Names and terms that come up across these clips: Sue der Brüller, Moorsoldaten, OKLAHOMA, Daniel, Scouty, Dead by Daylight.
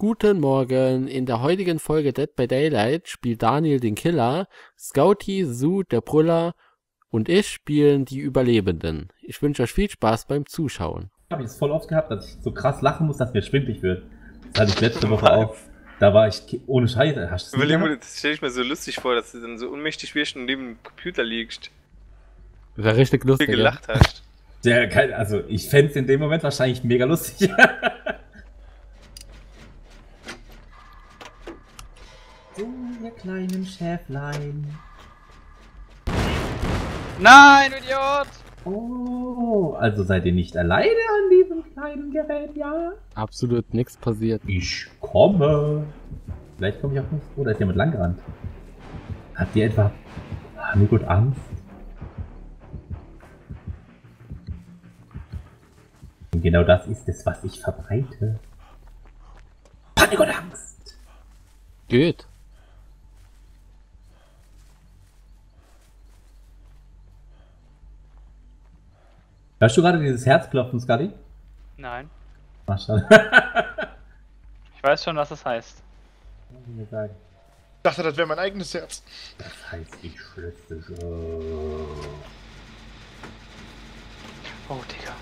Guten Morgen, in der heutigen Folge Dead by Daylight spielt Daniel den Killer, Scouty, Sue der Brüller und ich spielen die Überlebenden. Ich wünsche euch viel Spaß beim Zuschauen. Ich habe jetzt voll oft gehabt, dass ich so krass lachen muss, dass mir schwindlig wird. Das hatte ich letzte Woche auch. Da war ich ohne Scheiße. Hast du das überlegt? Das stelle ich mir so lustig vor, dass du dann so unmächtig wirst und neben dem Computer liegst. Das war richtig lustig, wie du gelacht hast. Ja, also ich fände es in dem Moment wahrscheinlich mega lustig. Ihr kleinen Schäflein. Nein, Idiot! Oh, also seid ihr nicht alleine an diesem kleinen Gerät, ja? Absolut nichts passiert. Ich komme. Vielleicht komme ich auch nicht. Oh, da ist jemand langgerannt. Habt ihr etwa nur gut Angst? Und genau das ist es, was ich verbreite. Panik und Angst! Geht. Hörst du gerade dieses Herzklopfen, Scotty? Nein. Ach, schade. Ich weiß schon, was das heißt. Ich dachte, das wäre mein eigenes Herz. Das heißt, ich schlüssel. Oh, Digga.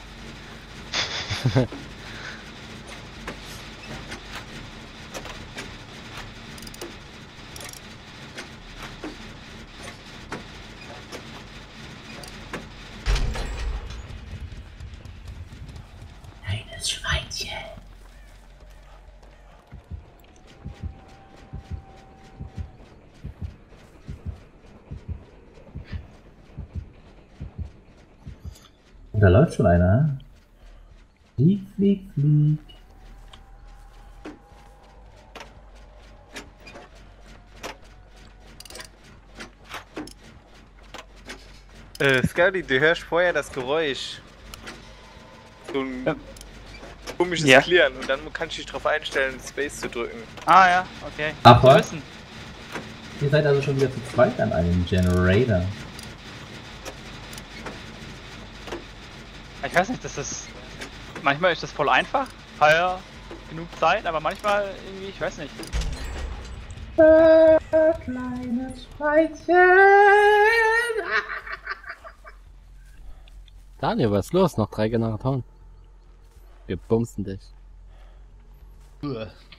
Da läuft schon einer. Flieg, flieg, flieg. Scotty, du hörst vorher das Geräusch. So ein komisches Klirren und dann kannst du dich drauf einstellen, Space zu drücken. Ah ja, okay. Ach was? Ihr seid also schon wieder zu zweit an einem Generator. Ich weiß nicht, das ist... Manchmal ist das voll einfach, Feuer, genug Zeit, aber manchmal irgendwie, ich weiß nicht. Kleines Schweinchen! Daniel, was ist los? Noch 3 Generatoren. Wir bumsen dich.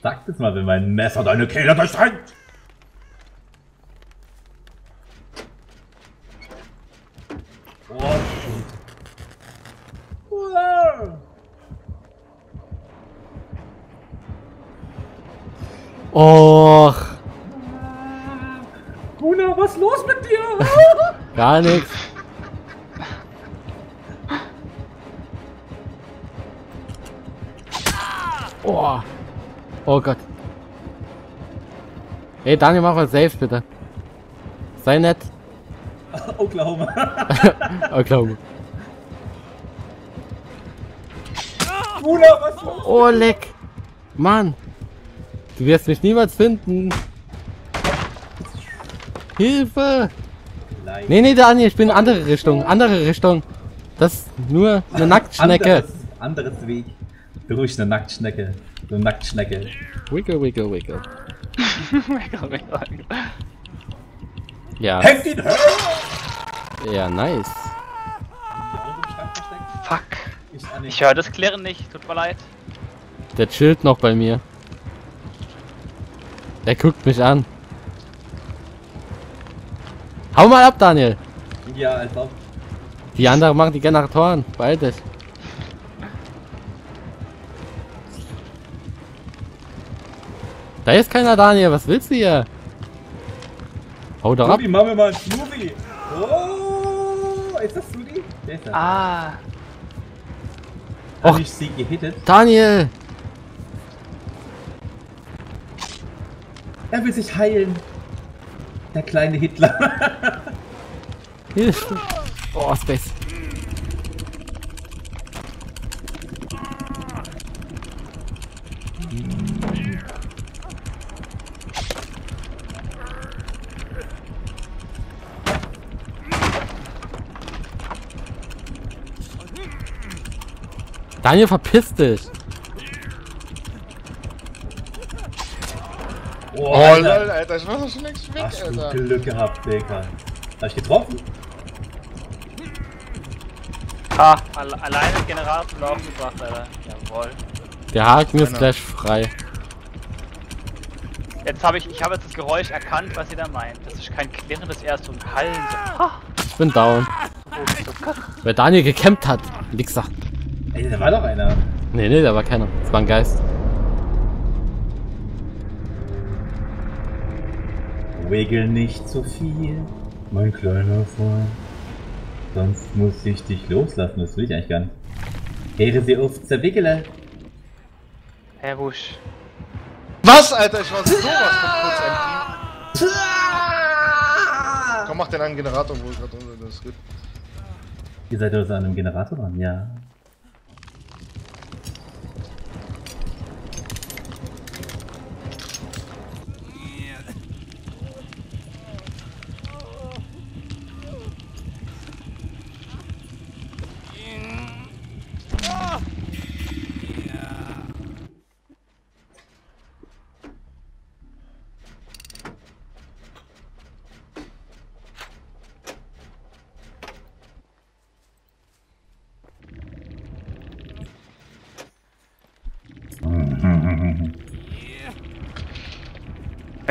Sag das mal, wenn mein Messer deine Kehle durchtrennt! Oh. Och. Guna, was ist los mit dir? Gar nichts. Oh. Oh Gott. Hey Daniel, mach mal safe bitte. Sei nett. Oklahoma. Oklahoma. Guna, was ist los? Oh leck. Mann. Du wirst mich niemals finden. Hilfe! Nein. Nee, nee, Daniel, ich bin in andere Richtung. Andere Richtung. Das ist nur eine Nacktschnecke. Anderes Weg. Ruhig eine Nacktschnecke. Eine Nacktschnecke. Wiggle, wiggle, wiggle. Wiggle, wiggle. Ja. Ja, nice. Fuck. Ich höre das Klirren nicht. Tut mir leid. Der chillt noch bei mir. Der guckt mich an. Hau mal ab, Daniel! Ja, als ob. Die anderen machen die Generatoren. Beeil dich. Da ist keiner, Daniel. Was willst du hier? Hau doch ab. Mach mir mal einen Smoothie. Oh, ist das Smoothie? Der ist das. Ah. Hab ich sie gehittet? Daniel! Er will sich heilen. Der kleine Hitler. Hilfe. Oh, Space. Daniel, verpiss dich. Oh, Alter, Alter, ich war doch schon längst weg, Alter. Hast du Glück gehabt, Digga. Hab ich getroffen? Ah, alleine den General zum Laufen gebracht, Alter. Jawohl. Der Haken ist gleich frei. Jetzt habe ich habe jetzt das Geräusch erkannt, was ihr da meint. Das ist kein Klirren, das ist erst so ein Hallen. Ah. Ich bin down. Oh, weil Daniel gekämpft hat. Nix sagt. Ey, da war doch einer. Nee, nee, da war keiner. Das war ein Geist. Wiggle nicht so viel, mein kleiner Freund. Sonst muss ich dich loslassen, das will ich eigentlich gar nicht. Hehre sie auf zerwickele. Herr Busch. Was, Alter? Ich war sowas von kurz empty. Komm, mach den einen Generator, wo ich gerade unter das geht. Ihr seid also an einem Generator dran, ja.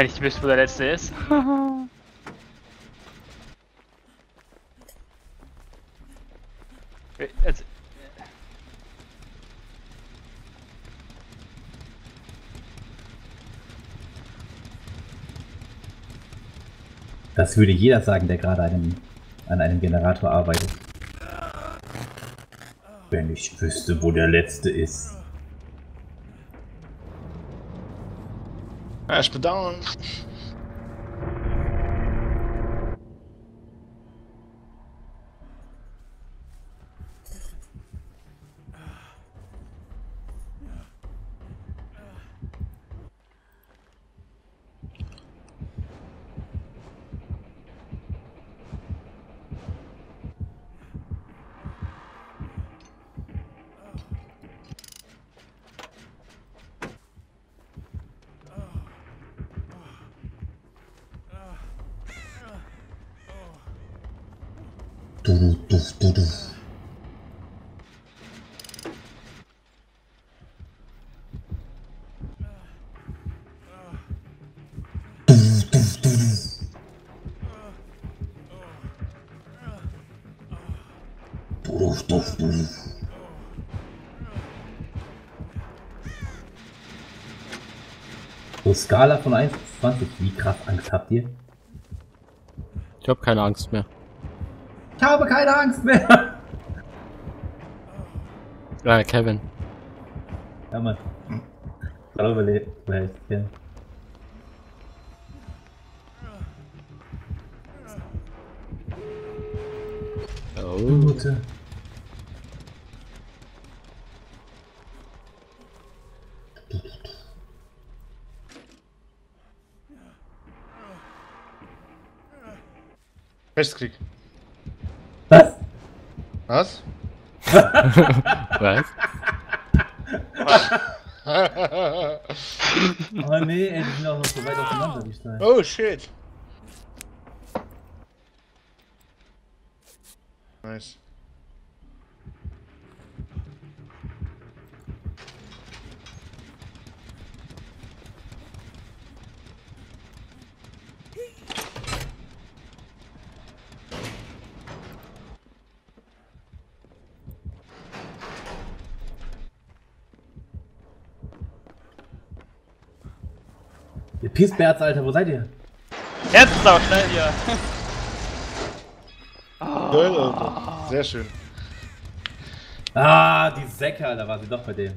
Wenn ich wüsste, wo der letzte ist. Das würde jeder sagen, der gerade an einem Generator arbeitet. Wenn ich wüsste, wo der letzte ist. Ich bin down. So, Skala von 1 bis 20, wie krass Angst habt ihr? Ich hab keine Angst mehr. Ich habe keine Angst mehr! Ja, Kevin. Ja, Mann. Ich hab überlebt. Ja. Oh. Gute. Rechtsklick. Was? Was? Was? Oh nee, ey, die sind auch noch so weit auseinander gestanden. Oh shit. Nice. Ihr Pissbärts, Alter, wo seid ihr? Jetzt ist auch schnell hier! Oh. Geil, Alter. Sehr schön. Ah, die Säcke, Alter, war sie doch bei dem.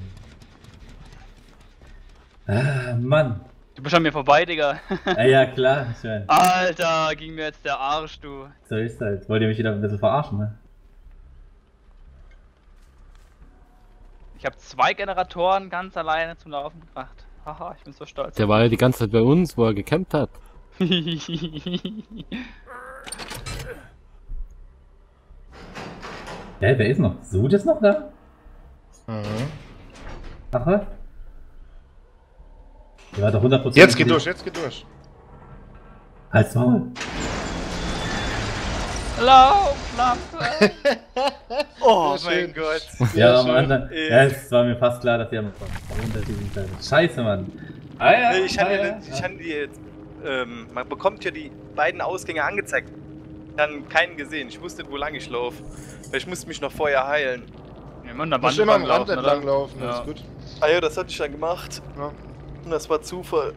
Ah, Mann. Du bist an mir vorbei, Digga. Ja, ja, klar. Schön. Alter, ging mir jetzt der Arsch, du. So ist das. Wollt ihr mich wieder ein bisschen verarschen, ne? Ich hab 2 Generatoren ganz alleine zum Laufen gebracht. Haha, ich bin so stolz. Der war ja die ganze Zeit bei uns, wo er gekämpft hat. Hey, wer ist noch? Sud ist noch da? Mhm. Ach was? Ja, Der hat doch 100%. Jetzt geht durch, jetzt geht durch. Halt's Maul. Lauf, Lampe! Oh mein Gott. Ja, Mann. Ja, es war mir fast klar, dass wir runter sind. Scheiße, Mann. Man bekommt ja die beiden Ausgänge angezeigt. Ich habe keinen gesehen. Ich wusste nicht, wo lang ich laufe. Ich musste mich noch vorher heilen. Ja, man, da muss immer am Rand entlang laufen. Das ist gut. Ah ja, das hatte ich dann gemacht. Ja. Und das war Zufall.